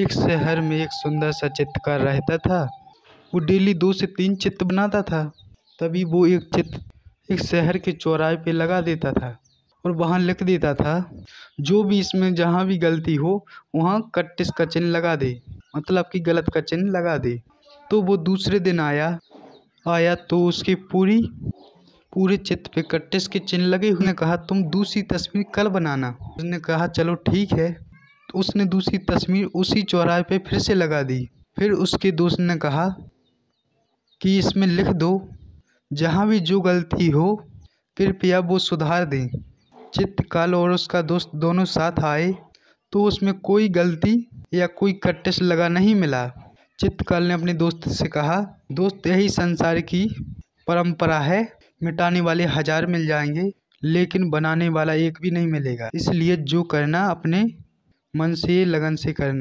एक शहर में एक सुंदर सा चित्रकार रहता था। वो डेली 2 से 3 चित्र बनाता था। तभी वो एक चित्र एक शहर के चौराहे पे लगा देता था और वहाँ लिख देता था, जो भी इसमें जहाँ भी गलती हो वहाँ कट्टिस का चिन्ह लगा दे, मतलब कि गलत का चिन्ह लगा दे। तो वो दूसरे दिन आया तो उसके पूरे चित्र पे कट्टिस के चिन्ह लगे। उसने कहा, तुम दूसरी तस्वीर कल बनाना। उसने कहा, चलो ठीक है। उसने दूसरी तस्वीर उसी चौराहे पे फिर से लगा दी। फिर उसके दोस्त ने कहा कि इसमें लिख दो, जहाँ भी जो गलती हो कृपया वो सुधार दें। चित्रकार और उसका दोस्त दोनों साथ आए तो उसमें कोई गलती या कोई कट्टिस लगा नहीं मिला। चित्रकार ने अपने दोस्त से कहा, दोस्त यही संसार की परंपरा है, मिटाने वाले 1000 मिल जाएंगे लेकिन बनाने वाला एक भी नहीं मिलेगा, इसलिए जो करना अपने मन से लगन से करना।